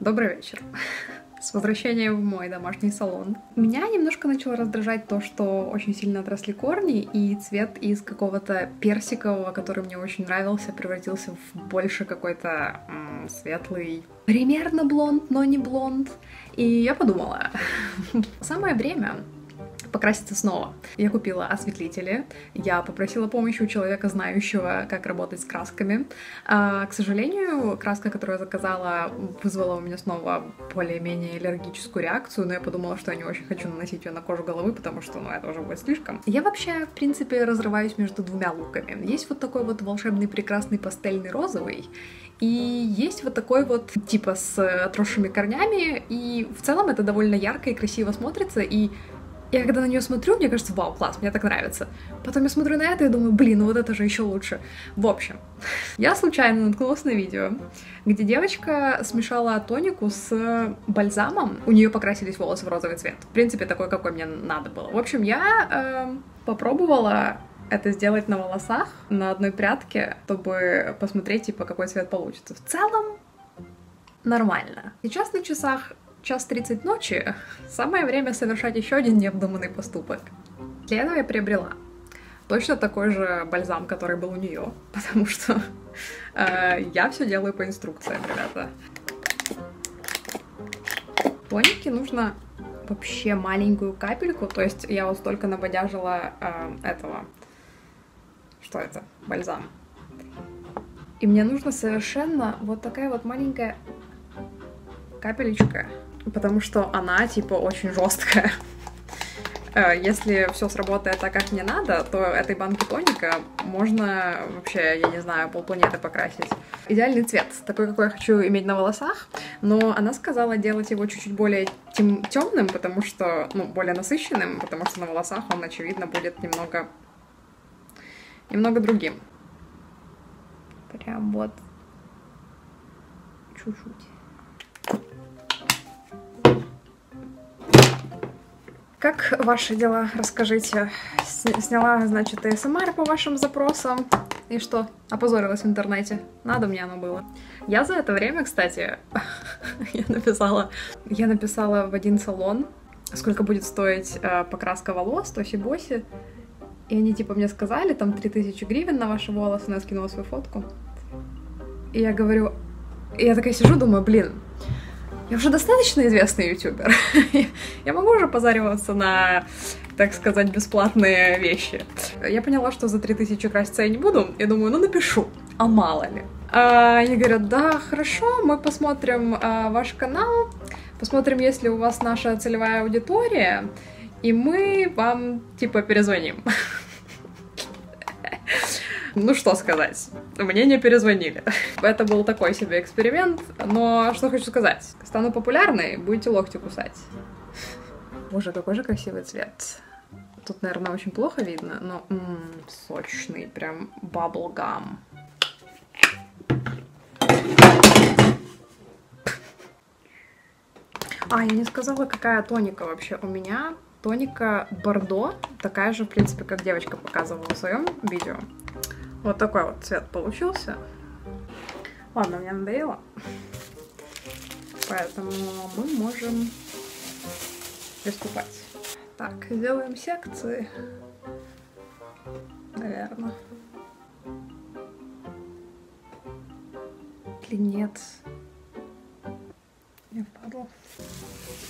Добрый вечер. С возвращением в мой домашний салон. Меня немножко начало раздражать то, что очень сильно отросли корни, и цвет из какого-то персикового, который мне очень нравился, превратился в больше какой-то светлый, примерно блонд, но не блонд. И я подумала, самое время покраситься снова. Я купила осветлители, я попросила помощи у человека, знающего, как работать с красками. К сожалению, краска, которую я заказала, вызвала у меня снова более-менее аллергическую реакцию, но я подумала, что я не очень хочу наносить ее на кожу головы, потому что, ну, это уже будет слишком. Я вообще, в принципе, разрываюсь между двумя луками. Есть вот такой вот волшебный, прекрасный пастельный розовый, и есть вот такой вот, типа, с отросшими корнями, и в целом это довольно ярко и красиво смотрится, и я когда на нее смотрю, мне кажется, вау, класс, мне так нравится. Потом я смотрю на это и думаю, блин, ну вот это же еще лучше. В общем, я случайно наткнулась на видео, где девочка смешала тонику с бальзамом. У нее покрасились волосы в розовый цвет. В принципе, такой, какой мне надо было. В общем, я попробовала это сделать на волосах, на одной прядке, чтобы посмотреть, типа, какой цвет получится. В целом, нормально. Сейчас на часах 1:30 ночи, самое время совершать еще один необдуманный поступок. Для этого я приобрела точно такой же бальзам, который был у нее, потому что я все делаю по инструкциям, ребята. Тоники нужно вообще маленькую капельку, то есть я вот столько набодяжила этого, что это, бальзам. И мне нужно совершенно вот такая вот маленькая капелечка, потому что она, типа, очень жесткая. Если все сработает так, как мне надо, то этой банки тоника можно вообще, я не знаю, полпланеты покрасить. Идеальный цвет, такой, какой я хочу иметь на волосах, но она сказала делать его чуть-чуть более темным, потому что, ну, более насыщенным, потому что на волосах он, очевидно, будет немного другим. Прям вот чуть-чуть. Как ваши дела? Расскажите. Сняла, значит, ASMR по вашим запросам. И что? Опозорилась в интернете. Надо мне оно было. Я за это время, кстати, я написала в один салон, сколько будет стоить покраска волос, Тofie Bossie. И они, типа, мне сказали, там 3000 гривен на ваши волосы. Она скинула свою фотку. И я говорю... И я такая сижу, думаю, блин... Я уже достаточно известный ютубер. Я могу уже позариваться на, так сказать, бесплатные вещи. Я поняла, что за 3000 краситься я не буду. Я думаю, ну напишу, а мало ли. Они говорят, да, хорошо, мы посмотрим ваш канал, посмотрим, есть ли у вас наша целевая аудитория, и мы вам, типа, перезвоним. Ну что сказать, мне не перезвонили. Это был такой себе эксперимент, но что хочу сказать. Стану популярной, будете локти кусать. Боже, какой же красивый цвет. Тут, наверное, очень плохо видно, но сочный, прям баблгам. А, я не сказала, какая тоника вообще у меня. Тоника бордо, такая же, в принципе, как девочка показывала в своем видео. Вот такой вот цвет получился. Ладно, мне надоело. Поэтому мы можем приступать. Так, сделаем секции. Наверное. Или нет. Мне впадло.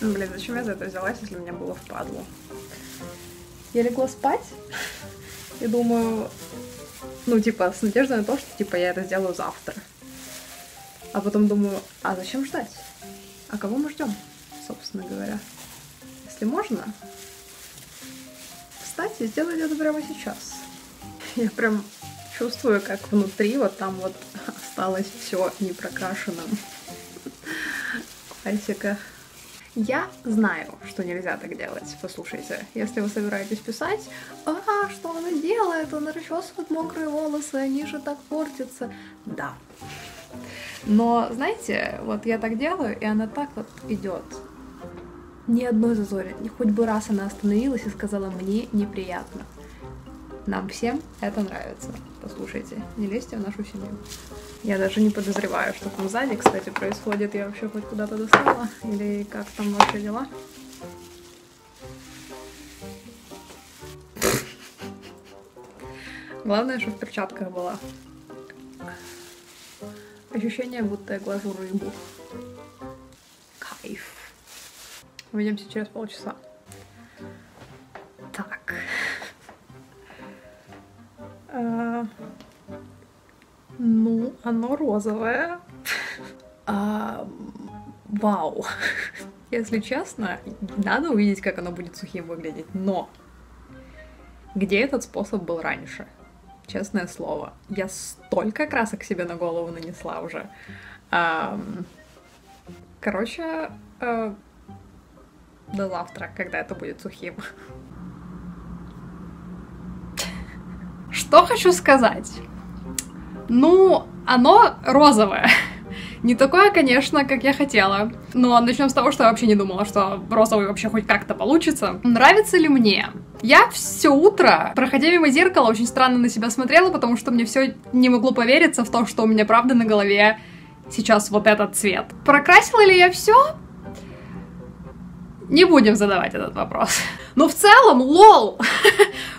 Ну, блин, зачем я за это взялась, если мне было впадло? Я легла спать и думаю... Ну, типа, с надеждой на то, что, типа, я это сделаю завтра. А потом думаю, а зачем ждать? А кого мы ждем, собственно говоря? Если можно, встать и сделать это прямо сейчас. Я прям чувствую, как внутри вот там вот осталось все непрокрашенным. Пальчика. Я знаю, что нельзя так делать, послушайте. Если вы собираетесь писать, а что она делает, она расчесывает мокрые волосы, они же так портятся. Да. Но, знаете, вот я так делаю, и она так вот идет. Ни одной зазори, хоть бы раз она остановилась и сказала, мне неприятно. Нам всем это нравится. Послушайте, не лезьте в нашу семью. Я даже не подозреваю, что там сзади, кстати, происходит. Я вообще хоть куда-то достала? Или как там вообще дела? Главное, что в перчатках была. Ощущение, будто я глажу рыбу. Кайф. Увидимся через полчаса. Так. Ну, оно розовое. Вау. Если честно, надо увидеть, как оно будет сухим выглядеть. Но где этот способ был раньше? Честное слово, я столько красок себе на голову нанесла уже. Короче, до завтра, когда это будет сухим. Что хочу сказать? Ну, оно розовое. Не такое, конечно, как я хотела. Но начнем с того, что я вообще не думала, что розовый вообще хоть как-то получится. Нравится ли мне? Я все утро, проходя мимо зеркала, очень странно на себя смотрела, потому что мне все не могло повериться в то, что у меня правда на голове сейчас вот этот цвет. Прокрасила ли я все? Не будем задавать этот вопрос. Но в целом, лол,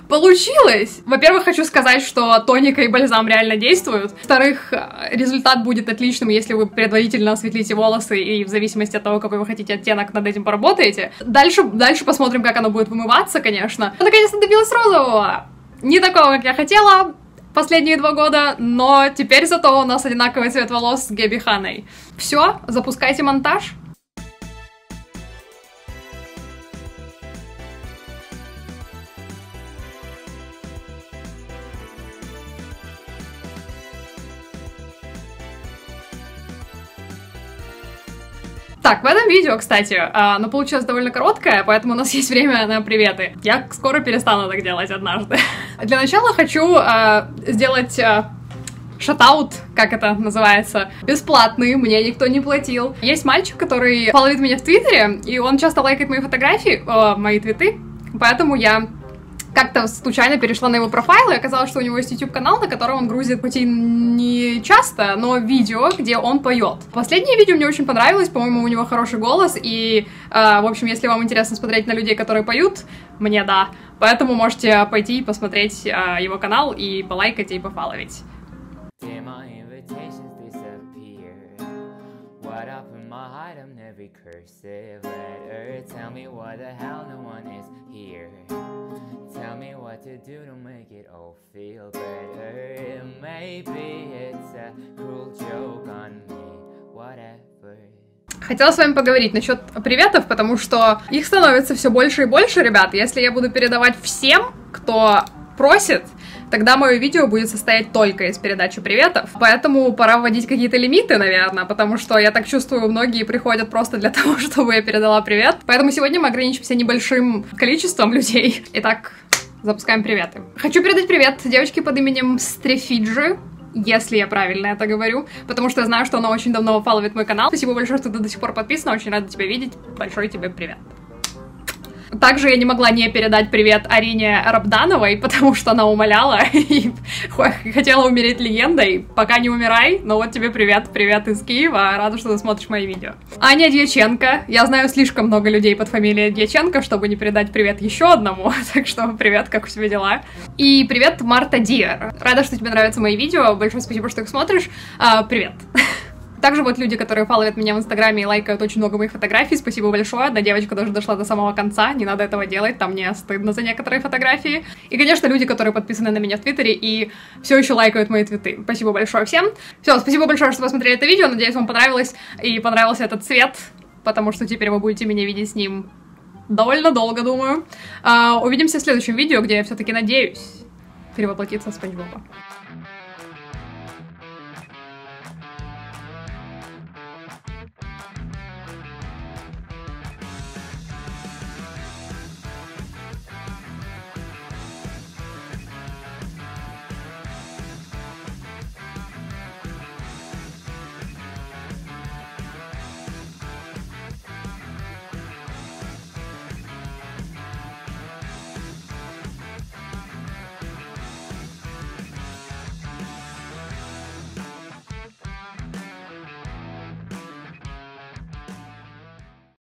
получилось! Во-первых, хочу сказать, что тоника и бальзам реально действуют. Во-вторых, результат будет отличным, если вы предварительно осветлите волосы и в зависимости от того, какой вы хотите оттенок, над этим поработаете. Дальше посмотрим, как оно будет вымываться, конечно. Я наконец-то добилась розового! Не такого, как я хотела последние 2 года, но теперь зато у нас одинаковый цвет волос с Геби Ханой. Все, запускайте монтаж. Так, в этом видео, кстати, оно получилось довольно короткое, поэтому у нас есть время на приветы. Я скоро перестану так делать однажды. Для начала хочу сделать шатаут, как это называется, бесплатный, мне никто не платил. Есть мальчик, который фолловит меня в Твиттере, и он часто лайкает мои фотографии, мои твиты, поэтому я как-то случайно перешла на его профайл, и оказалось, что у него есть YouTube-канал, на котором он грузит, хоть и не часто, но видео, где он поет. Последнее видео мне очень понравилось, по-моему, у него хороший голос, и, в общем, если вам интересно смотреть на людей, которые поют, мне да, поэтому можете пойти и посмотреть его канал, и полайкать, и пофоловить. Tell me what to do to make it all feel better. Maybe it's a cruel joke on me. Whatever. Хотела с вами поговорить насчет приветов, потому что их становится все больше и больше, ребят. Если я буду передавать всем, кто просит, тогда мое видео будет состоять только из передачи приветов. Поэтому пора вводить какие-то лимиты, наверное, потому что, я так чувствую, многие приходят просто для того, чтобы я передала привет. Поэтому сегодня мы ограничимся небольшим количеством людей. Итак, запускаем приветы. Хочу передать привет девочке под именем Стрефиджи, если я правильно это говорю, потому что я знаю, что она очень давно фолловит мой канал. Спасибо большое, что ты до сих пор подписана, очень рада тебя видеть. Большой тебе привет. Также я не могла не передать привет Арине Рабдановой, потому что она умоляла и хотела умереть легендой. Пока не умирай, но вот тебе привет, привет из Киева, рада, что ты смотришь мои видео. Аня Дьяченко. Я знаю слишком много людей под фамилией Дьяченко, чтобы не передать привет еще одному, так что привет, как у тебя дела? И привет, Марта Дир. Рада, что тебе нравятся мои видео, большое спасибо, что их смотришь. Привет. Также вот люди, которые фолловят меня в Инстаграме и лайкают очень много моих фотографий, спасибо большое. Одна девочка даже дошла до самого конца, не надо этого делать, там мне стыдно за некоторые фотографии. И, конечно, люди, которые подписаны на меня в Твиттере и все еще лайкают мои твиты. Спасибо большое всем. Все, спасибо большое, что посмотрели это видео, надеюсь, вам понравилось и понравился этот цвет, потому что теперь вы будете меня видеть с ним довольно долго, думаю. Увидимся в следующем видео, где я все-таки надеюсь перевоплотиться в Спанч Боба.